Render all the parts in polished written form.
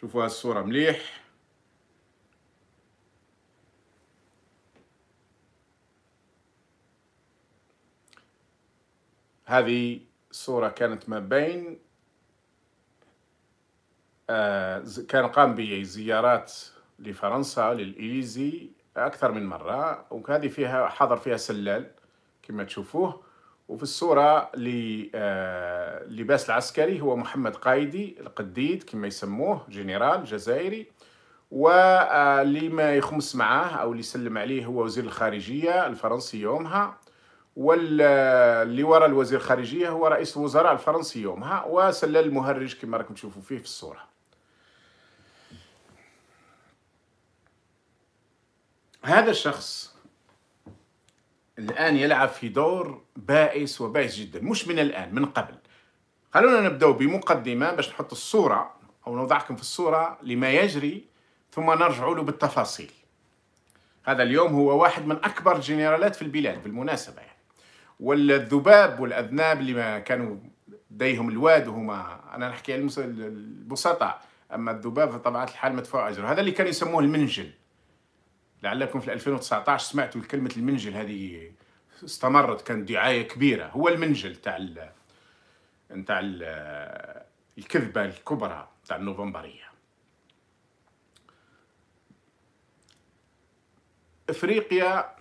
شوفوا هالصورة مليح. هذه صورة كانت ما بين كان قام بزيارات لفرنسا للإليزي أكثر من مرة، وهذه فيها حضر فيها سلال كما تشوفوه. وفي الصورة لباس العسكري هو محمد قايدي القديد كما يسموه، جنرال جزائري. ولما يخمس معاه أو اللي يسلم عليه هو وزير الخارجية الفرنسي يومها، واللي وراء الوزير الخارجية هو رئيس الوزراء الفرنسي يومها، وسلال المهرج كما راكم تشوفوا فيه في الصورة. هذا الشخص الآن يلعب في دور بائس وبائس جدا، مش من الآن، من قبل. خلونا نبدأ بمقدمة باش نحط الصورة أو نوضعكم في الصورة لما يجري، ثم نرجع له بالتفاصيل. هذا اليوم هو واحد من أكبر الجنرالات في البلاد بالمناسبة يعني. والذباب والأذناب اللي ما كانوا لديهم الواد، وهما أنا نحكي على البسطاء، أما الذباب فطبعا الحال مدفوع أجره. هذا اللي كانوا يسموه المنجل، لعلكم في 2019 سمعتوا كلمة المنجل، هذه استمرت كانت دعاية كبيرة. هو المنجل تاع الكذبة الكبرى تاع النوفمبرية. إفريقيا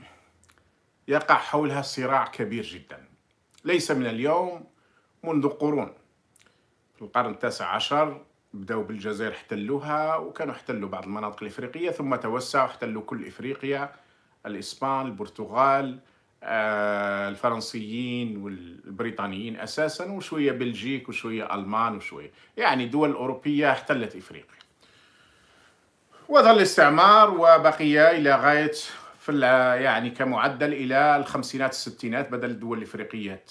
يقع حولها صراع كبير جدا، ليس من اليوم، منذ قرون. في القرن التاسع عشر بدأوا بالجزائر، احتلوها وكانوا احتلوا بعض المناطق الإفريقية، ثم توسعوا احتلوا كل إفريقيا، الإسبان، البرتغال، الفرنسيين والبريطانيين أساسا، وشوية بلجيك وشوية ألمان وشوية، يعني دول أوروبية احتلت إفريقيا. وظل الاستعمار وبقي إلى غاية في يعني كمعدل إلى الخمسينات الستينات بدأت الدول الإفريقية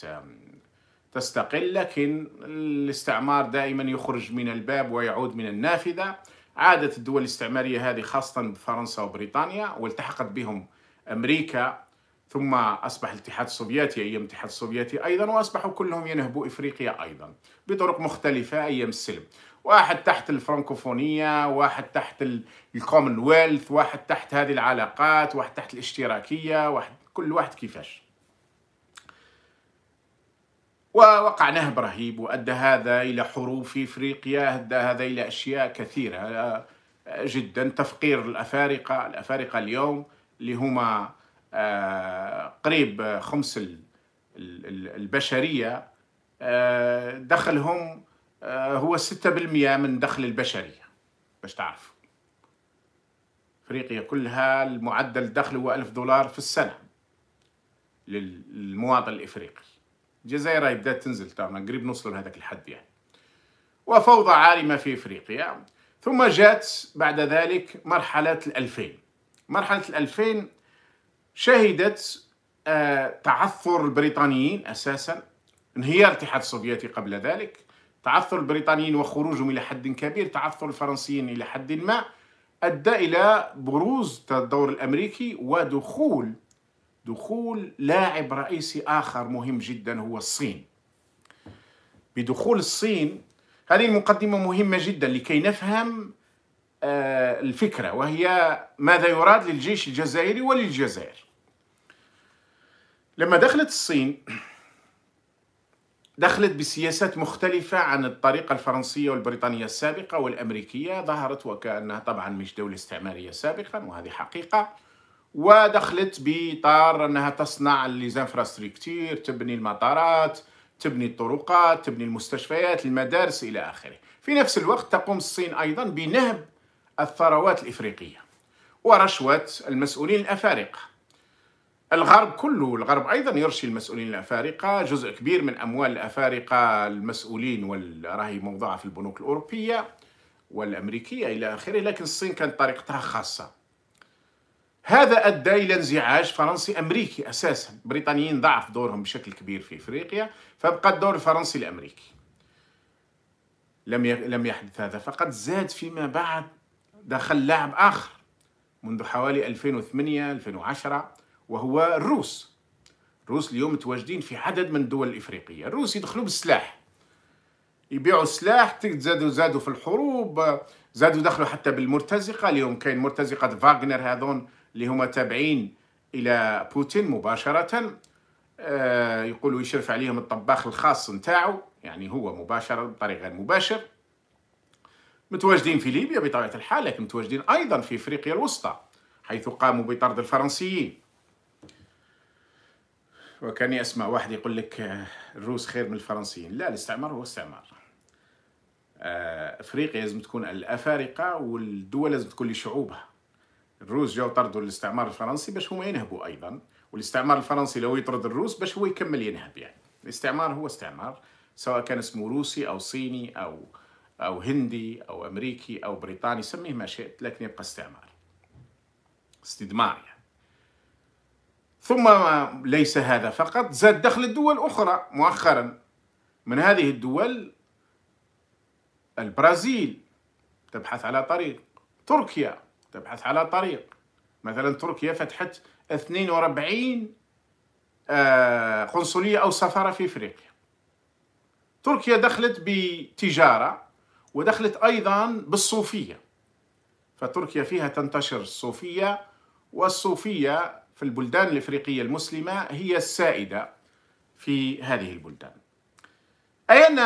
تستقل، لكن الاستعمار دائما يخرج من الباب ويعود من النافذة. عادت الدول الاستعمارية هذه خاصة فرنسا وبريطانيا، والتحقت بهم أمريكا، ثم أصبح الاتحاد السوفيتي أيام الاتحاد السوفيتي أيضا، وأصبحوا كلهم ينهبوا إفريقيا أيضا بطرق مختلفة أيام السلم. واحد تحت الفرنكوفونية، واحد تحت الكومنولث، واحد تحت هذه العلاقات، واحد تحت الاشتراكية، واحد كل واحد كيفاش. ووقع نهب رهيب، وأدى هذا إلى حروب في إفريقيا، أدى هذا إلى أشياء كثيرة جدا. تفقير الأفارقة، الأفارقة اليوم اللي هما قريب خمس البشرية، دخلهم هو 6% من دخل البشرية، باش تعرفوا. إفريقيا كلها المعدل الدخل هو $1000 في السنة للمواطن الإفريقي. الجزائر راهي بدات تنزل، طبعا قريب نوصلوا لهذاك الحد يعني. وفوضى عارمة في إفريقيا. ثم جات بعد ذلك مرحلة 2000. مرحلة 2000 شهدت تعثر البريطانيين أساسا، انهيار الاتحاد السوفيتي قبل ذلك، تعثر البريطانيين وخروجهم إلى حد كبير، تعثر الفرنسيين إلى حد ما، أدى إلى بروز الدور الأمريكي ودخول لاعب رئيسي آخر مهم جدا هو الصين. بدخول الصين، هذه المقدمة مهمة جدا لكي نفهم الفكرة، وهي ماذا يراد للجيش الجزائري وللجزائر. لما دخلت الصين دخلت بسياسات مختلفة عن الطريقة الفرنسية والبريطانية السابقة والأمريكية، ظهرت وكأنها طبعا مش دولة استعمارية سابقا، وهذه حقيقة. ودخلت بإطار أنها تصنع الانفراستركتور، تبني المطارات، تبني الطرقات، تبني المستشفيات، المدارس إلى آخره. في نفس الوقت تقوم الصين أيضا بنهب الثروات الإفريقية ورشوة المسؤولين الأفارقة. الغرب كله، الغرب أيضا يرشي المسؤولين الأفارقة، جزء كبير من أموال الأفارقة المسؤولين والراهي موضوعة في البنوك الأوروبية والأمريكية إلى آخره، لكن الصين كانت طريقتها خاصة. هذا أدى إلى انزعاج فرنسي أمريكي أساسا، البريطانيين ضعف دورهم بشكل كبير في إفريقيا، فبقى الدور الفرنسي الأمريكي. لم يحدث هذا فقط، زاد فيما بعد دخل لاعب آخر منذ حوالي 2008-2010 وهو الروس. الروس اليوم متواجدين في عدد من الدول الإفريقية. الروس يدخلوا بالسلاح، يبيعوا السلاح، زادوا في الحروب، زادوا دخلوا حتى بالمرتزقه، اليوم كاين مرتزقه فاغنر هذون اللي هما تابعين الى بوتين مباشره، يقولوا يشرف عليهم الطباخ الخاص نتاعو، يعني هو مباشره بطريق غير مباشر. متواجدين في ليبيا بطبيعه الحال، لكن متواجدين ايضا في افريقيا الوسطى حيث قاموا بطرد الفرنسيين. وكان اسمع واحد يقول لك الروس خير من الفرنسيين، لا، الاستعمار هو استعمار. افريقيا لازم تكون الافارقه والدول لازم تكون لشعوبها. الروس جاو طردوا الاستعمار الفرنسي باش هما ينهبوا ايضا، والاستعمار الفرنسي لو يطرد الروس باش هو يكمل ينهب. يعني الاستعمار هو استعمار، سواء كان اسمه روسي او صيني او هندي او امريكي او بريطاني، سميه ما شئت، لكن يبقى استعمار، استدمار يعني. ثم ليس هذا فقط، زاد دخل الدول اخرى مؤخرا. من هذه الدول البرازيل تبحث على طريق، تركيا تبحث على طريق. مثلا تركيا فتحت 42 قنصلية أو سفارة في إفريقيا. تركيا دخلت بتجارة ودخلت أيضا بالصوفية، فتركيا فيها تنتشر الصوفية، والصوفية في البلدان الإفريقية المسلمة هي السائدة في هذه البلدان. أي أن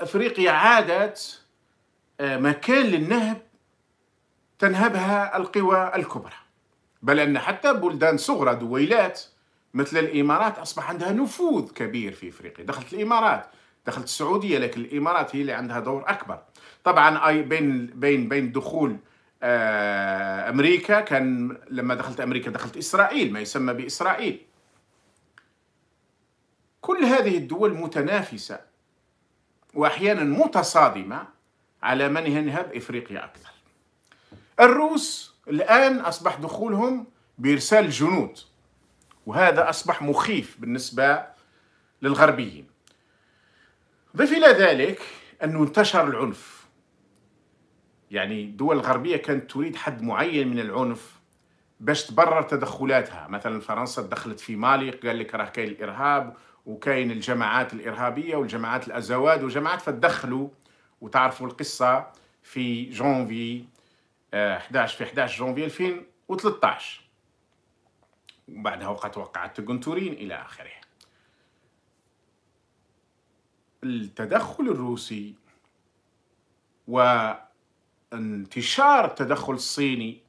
إفريقيا عادت مكان للنهب تنهبها القوى الكبرى، بل أن حتى بلدان صغرى، دويلات مثل الإمارات، أصبح عندها نفوذ كبير في إفريقيا. دخلت الإمارات، دخلت السعودية، لكن الإمارات هي اللي عندها دور أكبر. طبعا أي بين دخول أمريكا، كان لما دخلت أمريكا دخلت إسرائيل، ما يسمى بإسرائيل. كل هذه الدول متنافسة وأحيانا متصادمة على من ينهب إفريقيا أكثر. الروس الآن أصبح دخولهم بإرسال جنود، وهذا أصبح مخيف بالنسبة للغربيين. ضف إلى ذلك أنه انتشر العنف، يعني الدول الغربية كانت تريد حد معين من العنف باش تبرر تدخلاتها. مثلا فرنسا تدخلت في مالي، قال لك راه كاين الإرهاب وكاين الجماعات الإرهابية والجماعات الأزواد وجماعات، فتدخلوا. وتعرفوا القصة في جانفي 11 جانفي 2013، وبعدها وقعت التجنتورين إلى آخره. التدخل الروسي وانتشار التدخل الصيني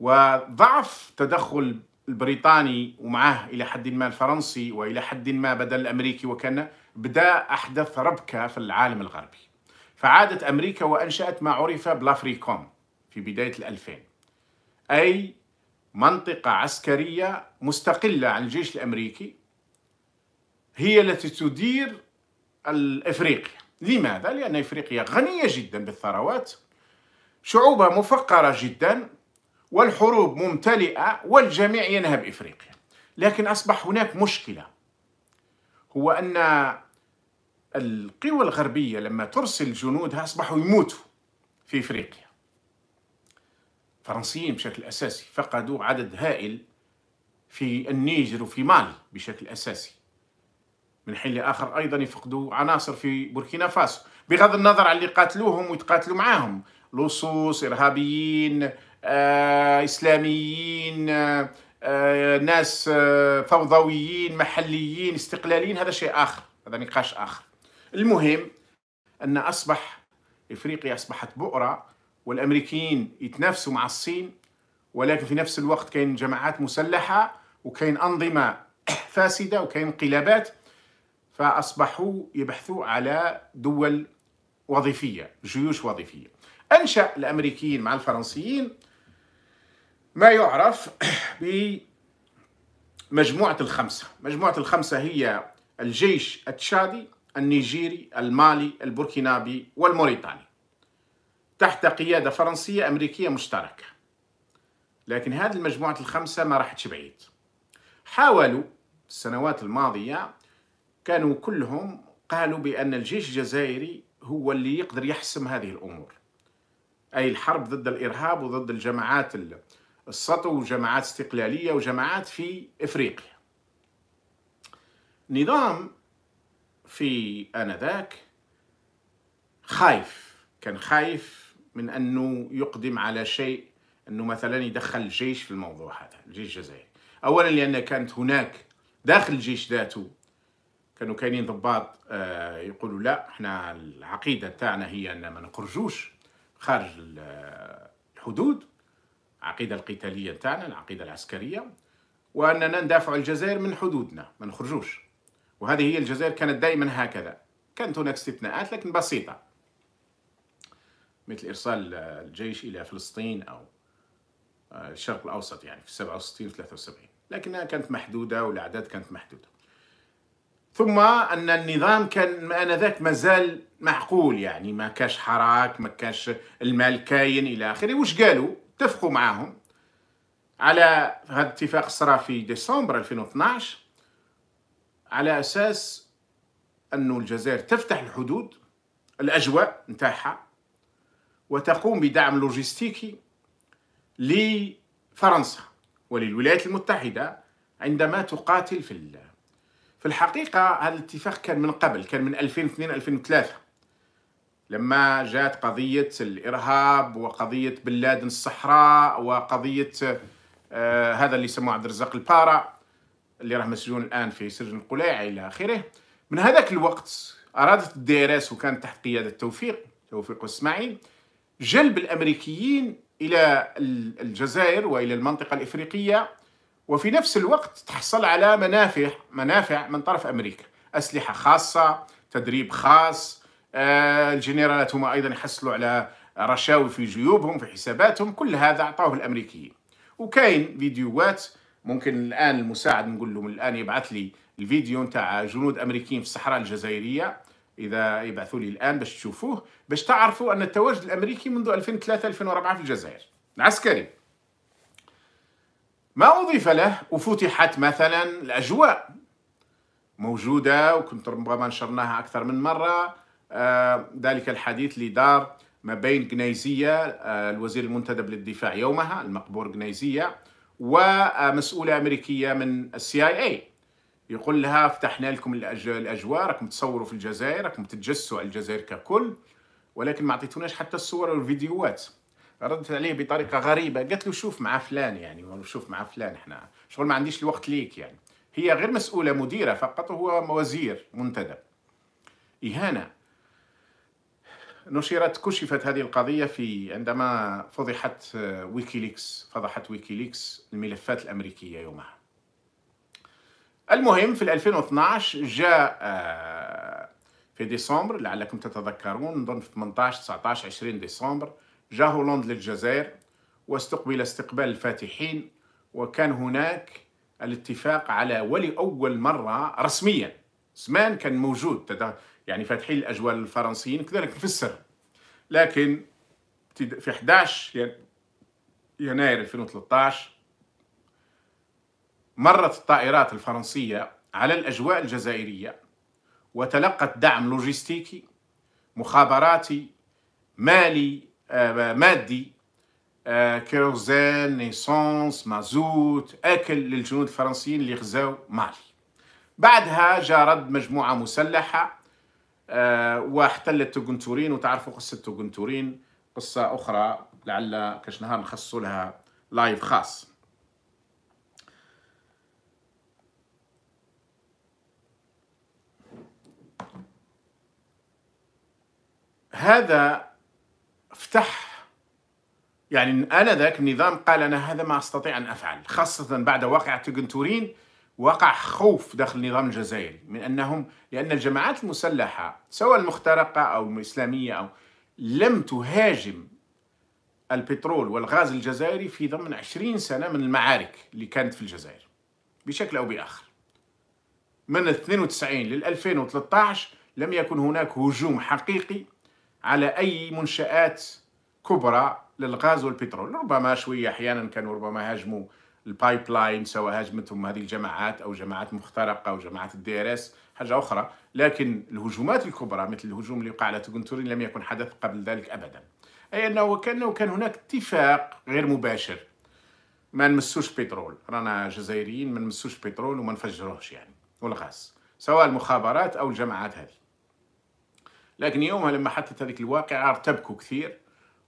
وضعف التدخل البريطاني ومعه إلى حد ما الفرنسي وإلى حد ما بدل الأمريكي، وكان بدأ أحدث ربكة في العالم الغربي. فعادت أمريكا وأنشأت ما عرف بلافريكوم في بداية 2000، أي منطقة عسكرية مستقلة عن الجيش الأمريكي هي التي تدير إفريقيا. لماذا؟ لأن إفريقيا غنية جدا بالثروات، شعوبها مفقرة جدا، والحروب ممتلئة، والجميع ينهب إفريقيا. لكن أصبح هناك مشكلة، هو أن القوى الغربية لما ترسل جنودها أصبحوا يموتوا في إفريقيا. الفرنسيين بشكل أساسي فقدوا عدد هائل في النيجر وفي مالي بشكل أساسي، من حين لآخر أيضا يفقدوا عناصر في بوركينا فاسو، بغض النظر عن اللي قاتلوهم ويتقاتلوا معاهم، لصوص، إرهابيين، إسلاميين، ناس فوضويين، محليين، استقلاليين، هذا شيء آخر، هذا نقاش آخر. المهم أن إفريقيا أصبحت بؤرة، والأمريكيين يتنافسوا مع الصين، ولكن في نفس الوقت كاين جماعات مسلحة، وكاين أنظمة فاسدة، وكاين انقلابات، فأصبحوا يبحثوا على دول وظيفية، جيوش وظيفية. أنشأ الأمريكيين مع الفرنسيين ما يعرف بمجموعة الخمسة. مجموعة الخمسة هي الجيش التشادي، النيجيري، المالي، البوركينابي والموريتاني، تحت قيادة فرنسية أمريكية مشتركة. لكن هذه المجموعة الخمسة ما راحتش بعيد، حاولوا السنوات الماضية، كانوا كلهم قالوا بأن الجيش الجزائري هو اللي يقدر يحسم هذه الأمور، أي الحرب ضد الإرهاب وضد الجماعات السطو وجماعات استقلالية وجماعات في إفريقيا. نظام في آنذاك خايف، كان خايف من أنه يقدم على شيء، أنه مثلا يدخل الجيش في الموضوع هذا، الجيش الجزائري. أولا لأن كانت هناك داخل الجيش ذاته كانوا كاينين ضباط يقولوا لا، احنا العقيدة تاعنا هي أن ما نخرجوش خارج الحدود، العقيدة القتالية تاعنا، العقيدة العسكرية، وأننا ندافع الجزائر من حدودنا، ما نخرجوش. وهذه هي الجزائر كانت دائما هكذا، كانت هناك استثناءات لكن بسيطة مثل إرسال الجيش إلى فلسطين أو الشرق الأوسط يعني في 67 و 73، لكنها كانت محدودة والأعداد كانت محدودة. ثم أن النظام كان آنذاك مازال معقول، يعني ما كاش حراك، ما كاش المال كاين إلى آخره. واش قالوا؟ اتفقوا معاهم على هذا الاتفاق، صرا في ديسمبر 2012 على أساس أنه الجزائر تفتح الحدود الأجواء نتاعها وتقوم بدعم لوجستيكي لفرنسا وللولايات المتحدة عندما تقاتل في الحقيقة هذا الاتفاق كان من قبل، كان من 2002-2003 لما جاءت قضية الإرهاب وقضية بلاد الصحراء وقضية هذا اللي يسموه عبد الرزاق البارا اللي راه مسجون الآن في سجن القلاع إلى آخره. من هذاك الوقت أرادت الدي ار اس وكانت تحت قيادة توفيق اسماعيل جلب الأمريكيين إلى الجزائر وإلى المنطقة الإفريقية، وفي نفس الوقت تحصل على منافع من طرف أمريكا، أسلحة خاصة، تدريب خاص، الجنرالات هما أيضا يحصلوا على رشاوي في جيوبهم في حساباتهم، كل هذا أعطوه الأمريكيين. وكاين فيديوهات ممكن الآن المساعد نقول لهم الآن يبعث لي الفيديو نتاع جنود أمريكيين في الصحراء الجزائرية، إذا يبعثوا لي الآن باش تشوفوه، باش تعرفوا أن التواجد الأمريكي منذ 2003-2004 في الجزائر العسكري ما أضيف له، وفتحت مثلا الأجواء موجودة، وكنت ربما نشرناها أكثر من مرة ذلك الحديث اللي دار ما بين جنيزية الوزير المنتدب للدفاع يومها المقبور جنيزية ومسؤولة أمريكية من CIA، يقول لها فتحنا لكم الأجواء، راكم تصوروا في الجزائر، راكم تتجسسوا على الجزائر ككل، ولكن ما عطيتوناش حتى الصور والفيديوهات. ردت عليه بطريقة غريبة، قالت له شوف مع فلان، يعني شوف مع فلان، احنا شغل ما عنديش الوقت ليك، يعني هي غير مسؤولة مديرة فقط وهو وزير منتدب. إهانة. كشفت هذه القضية عندما فضحت ويكيليكس الملفات الأمريكية يومها. المهم في 2012 جاء في ديسمبر، لعلكم تتذكرون نظن في 18-19-20 ديسمبر جاء هولندا للجزائر واستقبل استقبال الفاتحين، وكان هناك الاتفاق على ولأول مرة رسميا، زمان كان موجود يعني فاتحين الأجواء الفرنسيين كذلك في السر، لكن في 11 يناير 2013 مرت الطائرات الفرنسية على الأجواء الجزائرية وتلقت دعم لوجستيكي مخابراتي مالي مادي، كيروزين، نيسانس، مازوت، أكل للجنود الفرنسيين اللي غزاو مالي. بعدها جاء رد مجموعة مسلحة واحتل التجنتورين، وتعرفوا قصة التجنتورين قصة أخرى لعل كاش نهار نخصصوا لها لايف خاص. هذا فتح يعني آنذاك النظام قال أنا هذا ما أستطيع أن أفعل، خاصة بعد واقع التجنتورين وقع خوف داخل النظام الجزائري من أنهم، لأن الجماعات المسلحة سواء المخترقة أو الإسلامية أو لم تهاجم البترول والغاز الجزائري في ضمن 20 سنة من المعارك اللي كانت في الجزائر بشكل أو بآخر، من 92 لل 2013 لم يكن هناك هجوم حقيقي على أي منشآت كبرى للغاز والبترول. ربما شوية أحيانا كانوا ربما هاجموا البايب لاين، سواء هاجمتهم هذه الجماعات أو جماعات مخترقة أو جماعات الدي ار اس حاجة أخرى، لكن الهجومات الكبرى مثل الهجوم اللي وقع على تجنتورين لم يكن حدث قبل ذلك أبدا. أي أنه كان هناك اتفاق غير مباشر، ما نمسوش بترول، رانا جزائريين ما نمسوش بترول وما نفجروهش يعني، والغاز سواء المخابرات أو الجماعات هذه. لكن يومها لما حطت هذيك الواقعة ارتبكوا كثير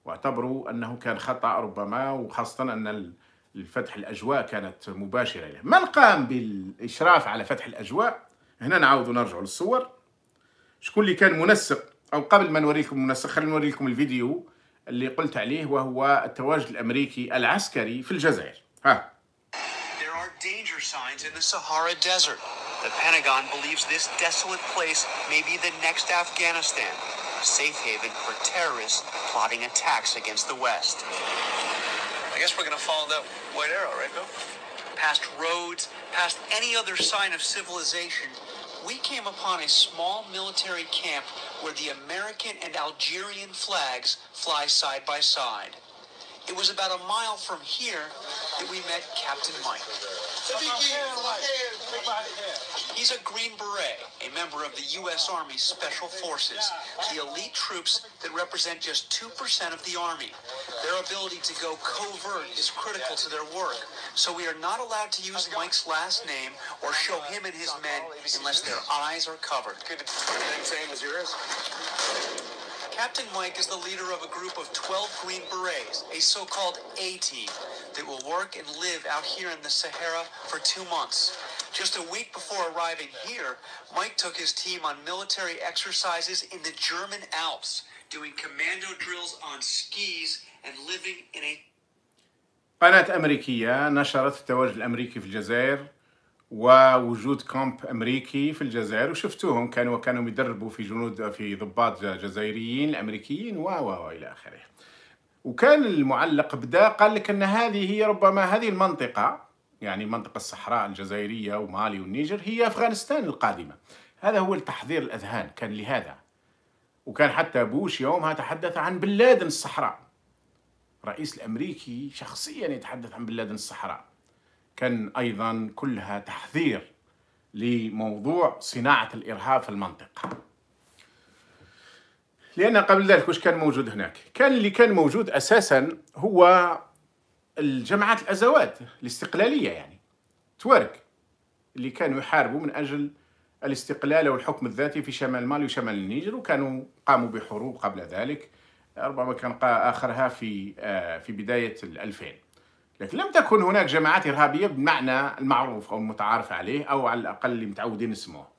واعتبروا أنه كان خطأ ربما، وخاصة أن الفتح الأجواء كانت مباشرة له. من قام بالإشراف على فتح الأجواء، هنا نعاودوا نرجعوا للصور، شكون اللي كان منسق؟ أو قبل ما نوريكم المنسق خلينا نوريكم الفيديو اللي قلت عليه، وهو التواجد الأمريكي العسكري في الجزائر. ها. There are danger signs in the Sahara Desert. The Pentagon believes this desolate place may be the next Afghanistan, a safe haven for terrorists plotting attacks against the West. I guess we're going to follow that white arrow, right, Bill? Past roads, past any other sign of civilization. We came upon a small military camp where the American and Algerian flags fly side by side. It was about a mile from here that we met Captain Mike. He's a Green Beret, a member of the U.S. Army Special Forces, the elite troops that represent just 2% of the Army. Their ability to go covert is critical to their work, so we are not allowed to use Mike's last name or show him and his men unless their eyes are covered. Same as yours. Captain Mike is the leader of a group of 12 Green Berets, a so-called A-team, that will work and live out here in the Sahara for 2 months. Just a week before arriving here, Mike took his team on military exercises in the German Alps, doing commando drills on skis and living in a... قناة أمريكية نشرت التواجد الأمريكي في الجزائر ووجود كامب أمريكي في الجزائر، وشفتوهم كانوا يدربوا في جنود في ضباط جزائريين أمريكيين إلى آخره. وكان المعلق بدا قال لك أن هذه هي ربما هذه المنطقة، يعني منطقة الصحراء الجزائرية ومالي والنيجر، هي أفغانستان القادمة. هذا هو التحضير الأذهان كان لهذا. وكان حتى بوش يومها تحدث عن بلاد الصحراء، الرئيس الأمريكي شخصيا يتحدث عن بلاد الصحراء. كان أيضا كلها تحذير لموضوع صناعة الإرهاب في المنطقة، لأن قبل ذلك وش كان موجود هناك؟ كان اللي كان موجود أساسا هو الجماعات الأزواد الاستقلالية، يعني توارك اللي كانوا يحاربوا من أجل الاستقلال والحكم الذاتي في شمال مالي وشمال النيجر، وكانوا قاموا بحروب قبل ذلك، ربما كان آخرها في بداية 2000. لكن لم تكن هناك جماعات إرهابية بمعنى المعروف أو المتعارف عليه أو على الأقل اللي متعودين اسموه.